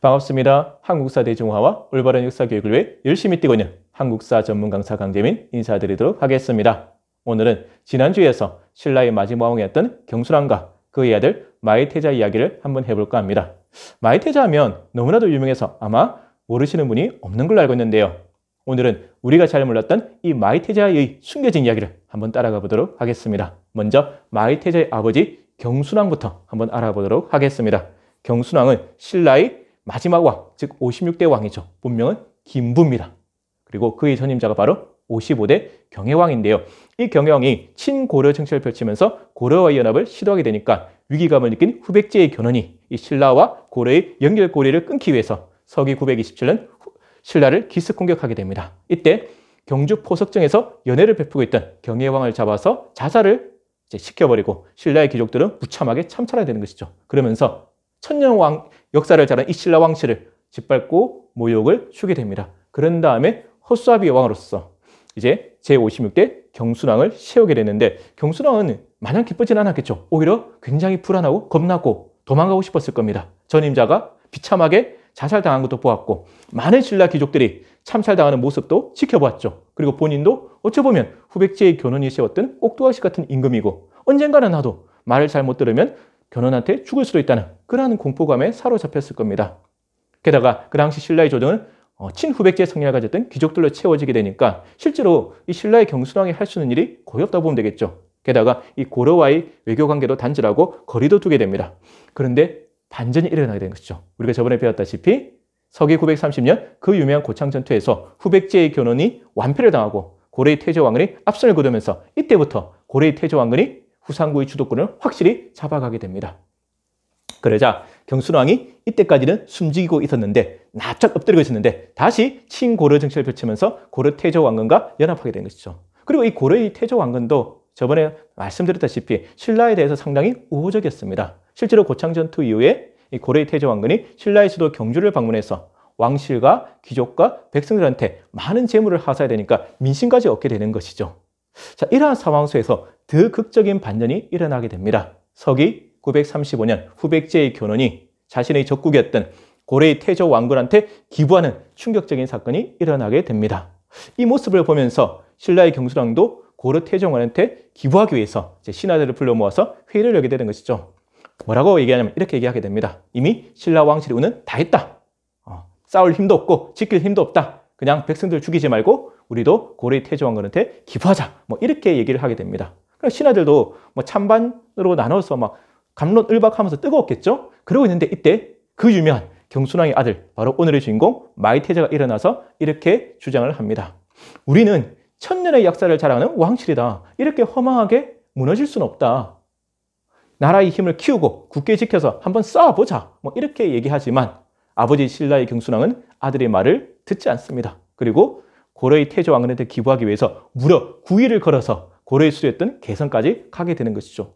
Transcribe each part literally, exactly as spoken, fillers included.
반갑습니다. 한국사 대중화와 올바른 역사 교육을 위해 열심히 뛰고 있는 한국사 전문 강사 강재민 인사드리도록 하겠습니다. 오늘은 지난주에서 신라의 마지막 왕이었던 경순왕과 그의 아들 마의태자 이야기를 한번 해볼까 합니다. 마의태자 하면 너무나도 유명해서 아마 모르시는 분이 없는 걸로 알고 있는데요. 오늘은 우리가 잘 몰랐던 이 마의태자의 숨겨진 이야기를 한번 따라가 보도록 하겠습니다. 먼저 마의태자의 아버지 경순왕부터 한번 알아보도록 하겠습니다. 경순왕은 신라의 마지막 왕, 즉 오십육 대 왕이죠. 본명은 김부입니다. 그리고 그의 전임자가 바로 오십오 대 경혜왕인데요. 이 경혜왕이 친고려 정책을 펼치면서 고려와의 연합을 시도하게 되니까 위기감을 느낀 후백제의 견훤이 이 신라와 고려의 연결고리를 끊기 위해서 서기 구백이십칠 년 신라를 기습 공격하게 됩니다. 이때 경주 포석정에서 연애를 베푸고 있던 경혜왕을 잡아서 자살을 이제 시켜버리고 신라의 귀족들은 무참하게 참살하게 되는 것이죠. 그러면서 천년왕 역사를 자란 이 신라 왕실을 짓밟고 모욕을 주게 됩니다. 그런 다음에 허수아비 왕으로서 이제 제오십육 대 경순왕을 세우게 되는데 경순왕은 마냥 기쁘진 않았겠죠. 오히려 굉장히 불안하고 겁나고 도망가고 싶었을 겁니다. 전임자가 비참하게 자살당한 것도 보았고 많은 신라 귀족들이 참살당하는 모습도 지켜보았죠. 그리고 본인도 어찌보면 후백제의 견훤이 세웠던 꼭두각시 같은 임금이고 언젠가는 나도 말을 잘못 들으면 견훤한테 죽을 수도 있다는 그러한 공포감에 사로잡혔을 겁니다. 게다가 그 당시 신라의 조정은 친후백제 성향을 가졌던 귀족들로 채워지게 되니까 실제로 이 신라의 경순왕이 할 수 있는 일이 거의 없다 보면 되겠죠. 게다가 이 고려와의 외교관계도 단절하고 거리도 두게 됩니다. 그런데 반전이 일어나게 된 것이죠. 우리가 저번에 배웠다시피 서기 구백삼십 년 그 유명한 고창전투에서 후백제의 견훤이 완패를 당하고 고려의 태조왕건이 앞선을 거두면서 이때부터 고려의 태조왕건이 후산구의 주도권을 확실히 잡아가게 됩니다. 그러자 경순왕이 이때까지는 숨지고 있었는데 납작 엎드리고 있었는데 다시 친고려 정책을 펼치면서 고려 태조왕건과 연합하게 된 것이죠. 그리고 이 고려의 태조왕건도 저번에 말씀드렸다시피 신라에 대해서 상당히 우호적이었습니다. 실제로 고창전투 이후에 고려의 태조왕건이 신라의 수도 경주를 방문해서 왕실과 귀족과 백성들한테 많은 재물을 하사해야 되니까 민심까지 얻게 되는 것이죠. 자, 이러한 상황 속에서 더 극적인 반전이 일어나게 됩니다. 서기 구백삼십오 년 후백제의 견훤이 자신의 적국이었던 고려의 태조왕건한테 기부하는 충격적인 사건이 일어나게 됩니다. 이 모습을 보면서 신라의 경순왕도 고려 태조왕건한테 기부하기 위해서 신하들을 불러 모아서 회의를 열게 되는 것이죠. 뭐라고 얘기하냐면 이렇게 얘기하게 됩니다. 이미 신라 왕실의 운은 다 했다. 어, 싸울 힘도 없고 지킬 힘도 없다. 그냥 백성들 죽이지 말고 우리도 고려의 태조왕건한테 기부하자. 뭐 이렇게 얘기를 하게 됩니다. 그럼 신하들도 뭐 찬반으로 나눠서 막 갑론을박하면서 뜨거웠겠죠? 그러고 있는데 이때 그 유명한 경순왕의 아들, 바로 오늘의 주인공 마의태자가 일어나서 이렇게 주장을 합니다. 우리는 천년의 역사를 자랑하는 왕실이다. 이렇게 허망하게 무너질 수는 없다. 나라의 힘을 키우고 굳게 지켜서 한번 싸워보자 뭐 이렇게 얘기하지만 아버지 신라의 경순왕은 아들의 말을 듣지 않습니다. 그리고 고려의 태조왕건한테 기부하기 위해서 무려 구의를 걸어서 고려의 수도였던 개성까지 가게 되는 것이죠.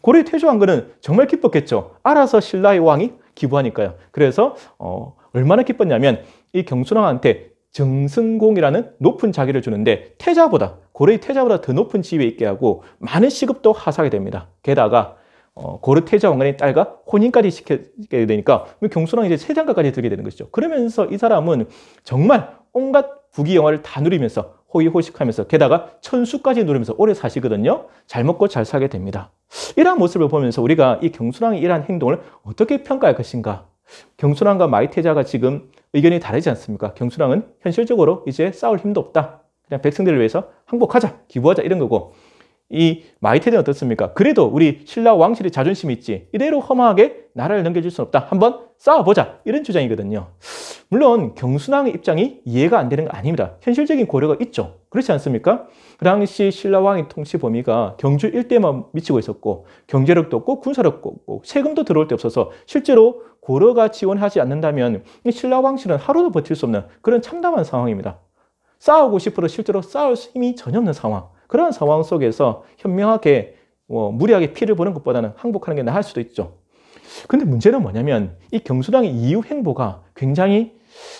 고려의 태조왕건은 정말 기뻤겠죠. 알아서 신라의 왕이 기부하니까요. 그래서 어, 얼마나 기뻤냐면 이 경순왕한테 정승공이라는 높은 자기를 주는데 태자보다 고려의 태자보다 더 높은 지위에 있게 하고 많은 시급도 하사하게 됩니다. 게다가 어, 고려 태조왕건의 딸과 혼인까지 시키게 되니까 경순왕이 이제 세장가까지 들게 되는 것이죠. 그러면서 이 사람은 정말 온갖 부귀 영화를 다 누리면서 호의호식하면서 게다가 천수까지 누리면서 오래 사시거든요. 잘 먹고 잘 사게 됩니다. 이러한 모습을 보면서 우리가 이 경순왕의 이러한 행동을 어떻게 평가할 것인가? 경순왕과 마의태자가 지금 의견이 다르지 않습니까? 경순왕은 현실적으로 이제 싸울 힘도 없다. 그냥 백성들을 위해서 항복하자, 기부하자 이런 거고 이 마의태자는 어떻습니까? 그래도 우리 신라 왕실의 자존심이 있지 이대로 허망하게 나라를 넘겨줄 수는 없다. 한번 싸워보자 이런 주장이거든요. 물론 경순왕의 입장이 이해가 안 되는 건 아닙니다. 현실적인 고려가 있죠. 그렇지 않습니까? 그 당시 신라 왕의 통치 범위가 경주 일대만 미치고 있었고 경제력도 없고 군사력도 없고 세금도 들어올 데 없어서 실제로 고려가 지원하지 않는다면 신라 왕실은 하루도 버틸 수 없는 그런 참담한 상황입니다. 싸우고 싶어도 실제로 싸울 힘이 전혀 없는 상황. 그런 상황 속에서 현명하게 어, 무리하게 피를 보는 것보다는 항복하는 게 나을 수도 있죠. 근데 문제는 뭐냐면 이 경순왕의 이후 행보가 굉장히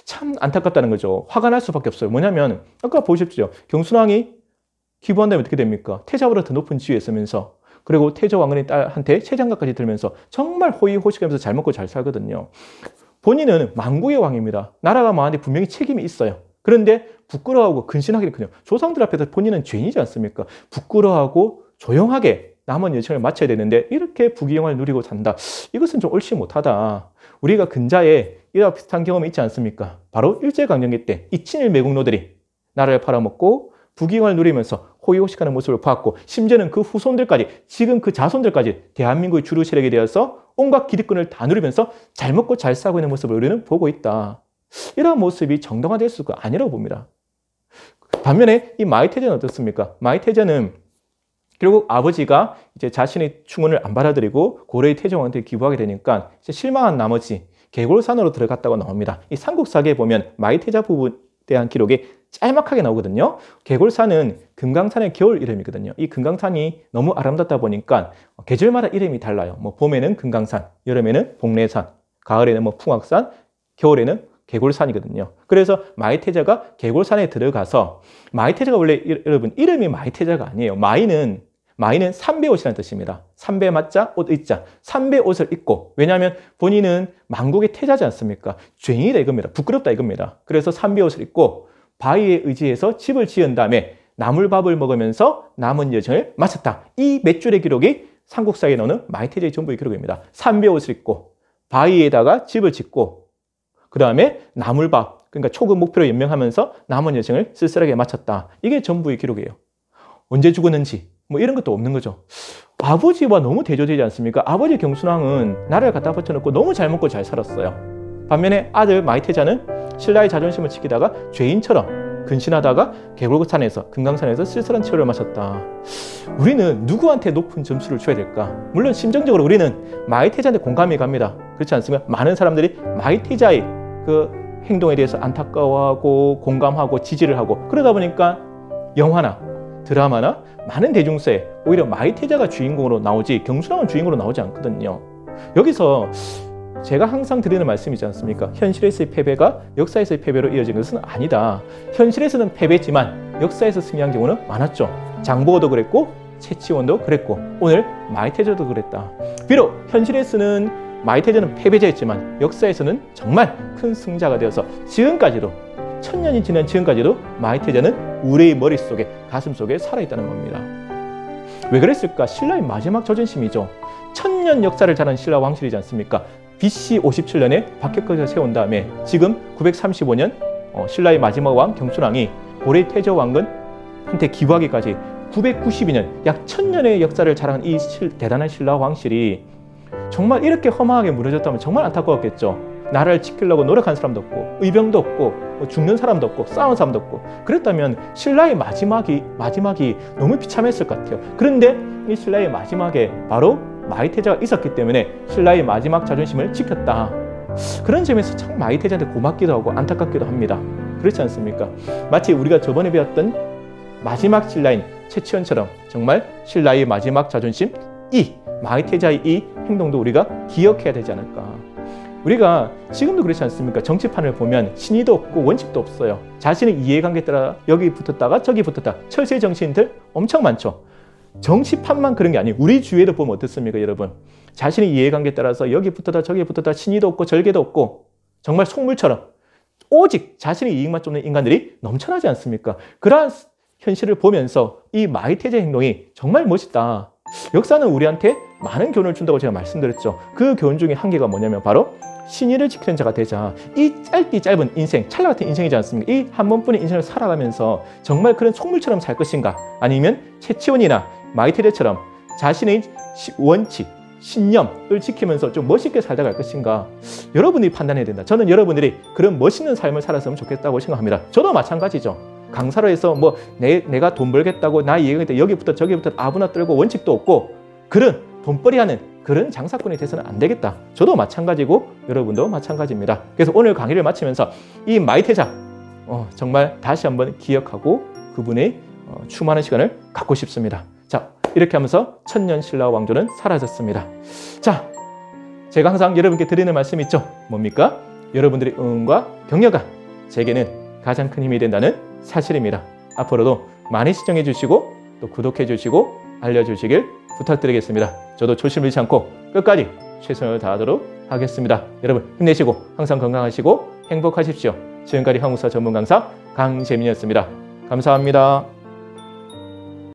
참 안타깝다는 거죠. 화가 날 수밖에 없어요. 뭐냐면 아까 보십시오. 경순왕이 기부한다면 어떻게 됩니까? 태자보다 더 높은 지위에 있으면서 그리고 태조 왕건의 딸한테 세장가까지 들면서 정말 호의호식하면서 잘 먹고 잘 살거든요. 본인은 만국의 왕입니다. 나라가 많은데 분명히 책임이 있어요. 그런데 부끄러워하고 근신하게 됐거든요. 조상들 앞에서 본인은 죄인이지 않습니까? 부끄러워하고 조용하게 남은 여정을 마쳐야 되는데 이렇게 부귀영화를 누리고 산다. 이것은 좀 옳지 못하다. 우리가 근자에 이와 비슷한 경험이 있지 않습니까? 바로 일제강점기 때 이 친일 매국노들이 나라를 팔아먹고 부귀영화를 누리면서 호의호식하는 모습을 보았고 심지어는 그 후손들까지, 지금 그 자손들까지 대한민국의 주류 세력이 되어서 온갖 기득권을 다 누리면서 잘 먹고 잘 살고 있는 모습을 우리는 보고 있다. 이런 모습이 정당화될 수가 아니라고 봅니다. 반면에 이 마의태자는 어떻습니까? 마의태자는 결국 아버지가 이제 자신의 충언을 안 받아들이고 고려의 태종한테 기부하게 되니까 이제 실망한 나머지 개골산으로 들어갔다고 나옵니다. 이 삼국사기에 보면 마의태자 부부에 대한 기록이 짤막하게 나오거든요. 개골산은 금강산의 겨울 이름이거든요. 이 금강산이 너무 아름답다 보니까 계절마다 이름이 달라요. 뭐 봄에는 금강산, 여름에는 봉래산, 가을에는 뭐 풍악산, 겨울에는 개골산이거든요. 그래서 마의태자가 개골산에 들어가서, 마의태자가 원래 여러분 이름이 마의태자가 아니에요. 마의는 마의는 삼배옷이라는 뜻입니다. 삼배 맞자, 옷 의자. 삼배옷을 입고, 왜냐하면 본인은 만국의 태자지 않습니까? 죄인이다 이겁니다. 부끄럽다 이겁니다. 그래서 삼배옷을 입고 바위에 의지해서 집을 지은 다음에 나물밥을 먹으면서 남은 여정을 마쳤다. 이 몇 줄의 기록이 삼국사기에 나오는 마의태자의 전부의 기록입니다. 삼배옷을 입고 바위에다가 집을 짓고 그 다음에 나물밥, 그러니까 초급 목표로 연명하면서 남은 여정을 쓸쓸하게 마쳤다. 이게 전부의 기록이에요. 언제 죽었는지 뭐 이런 것도 없는 거죠. 아버지와 너무 대조되지 않습니까? 아버지 경순왕은 나라를 갖다 바쳐놓고 너무 잘 먹고 잘 살았어요. 반면에 아들 마의태자는 신라의 자존심을 지키다가 죄인처럼 근신하다가 개골산에서, 금강산에서 쓸쓸한 치료를 마쳤다. 우리는 누구한테 높은 점수를 줘야 될까? 물론 심정적으로 우리는 마의태자한테 공감이 갑니다. 그렇지 않습니까? 많은 사람들이 마의태자의 그 행동에 대해서 안타까워하고 공감하고 지지를 하고, 그러다 보니까 영화나 드라마나 많은 대중세에 오히려 마의태자가 주인공으로 나오지 경순왕은 주인공으로 나오지 않거든요. 여기서 제가 항상 드리는 말씀이지 않습니까? 현실에서의 패배가 역사에서의 패배로 이어진 것은 아니다. 현실에서는 패배지만 역사에서 승리한 경우는 많았죠. 장보고도 그랬고 채치원도 그랬고 오늘 마의태자도 그랬다. 비록 현실에서는 마의태자는 패배자였지만 역사에서는 정말 큰 승자가 되어서 지금까지도, 천년이 지난 지금까지도 마의태자는 우리의 머릿속에, 가슴속에 살아있다는 겁니다. 왜 그랬을까? 신라의 마지막 저존심이죠. 천년 역사를 자란 신라 왕실이지 않습니까? 비씨 오십칠년에 박혁거가 세운 다음에 지금 구백삼십오년 어, 신라의 마지막 왕 경순왕이 고려의 태조 왕건한테 기부하기까지 구백구십이년, 약 천년의 역사를 자랑한 이 실, 대단한 신라 왕실이 정말 이렇게 허망하게 무너졌다면 정말 안타까웠겠죠. 나라를 지키려고 노력한 사람도 없고, 의병도 없고, 죽는 사람도 없고, 싸우는 사람도 없고, 그랬다면 신라의 마지막이 마지막이 너무 비참했을 것 같아요. 그런데 이 신라의 마지막에 바로 마의태자가 있었기 때문에 신라의 마지막 자존심을 지켰다. 그런 점에서 참 마의태자한테 고맙기도 하고 안타깝기도 합니다. 그렇지 않습니까? 마치 우리가 저번에 배웠던 마지막 신라인 채치원처럼 정말 신라의 마지막 자존심, 이 마의태자의 이 행동도 우리가 기억해야 되지 않을까. 우리가 지금도 그렇지 않습니까? 정치판을 보면 신의도 없고 원칙도 없어요. 자신의 이해관계에 따라 여기 붙었다가 저기 붙었다. 철새 정치인들 엄청 많죠. 정치판만 그런 게 아니에요. 우리 주위에도 보면 어떻습니까, 여러분? 자신의 이해관계에 따라서 여기 붙었다 저기 붙었다, 신의도 없고 절개도 없고 정말 속물처럼 오직 자신의 이익만 쫓는 인간들이 넘쳐나지 않습니까? 그러한 현실을 보면서 이 마의태자의 행동이 정말 멋있다. 역사는 우리한테 많은 교훈을 준다고 제가 말씀드렸죠. 그 교훈 중에 한 개가 뭐냐면 바로 신의를 지키는 자가 되자. 이 짧디 짧은 인생, 찰나 같은 인생이지 않습니까? 이 한 번뿐인 인생을 살아가면서 정말 그런 속물처럼 살 것인가, 아니면 채치원이나 마의태자처럼 자신의 원칙, 신념을 지키면서 좀 멋있게 살다 갈 것인가. 여러분이 판단해야 된다. 저는 여러분들이 그런 멋있는 삶을 살았으면 좋겠다고 생각합니다. 저도 마찬가지죠. 강사로 해서 뭐 내, 내가 돈 벌겠다고 나 얘기할 여기부터 저기부터 아부나 떨고 원칙도 없고 그런 돈벌이하는 그런 장사꾼이 돼서는 안 되겠다. 저도 마찬가지고 여러분도 마찬가지입니다. 그래서 오늘 강의를 마치면서 이 마의태자 어, 정말 다시 한번 기억하고 그분의 어, 추모하는 시간을 갖고 싶습니다. 자, 이렇게 하면서 천년 신라 왕조는 사라졌습니다. 자, 제가 항상 여러분께 드리는 말씀이 있죠. 뭡니까? 여러분들의 응원과 격려가 제게는 가장 큰 힘이 된다는 사실입니다. 앞으로도 많이 시청해 주시고 또 구독해 주시고 알려주시길 부탁드리겠습니다. 저도 조심을 잃지 않고 끝까지 최선을 다하도록 하겠습니다. 여러분 힘내시고 항상 건강하시고 행복하십시오. 지금까지 한국사 전문 강사 강재민이었습니다. 감사합니다.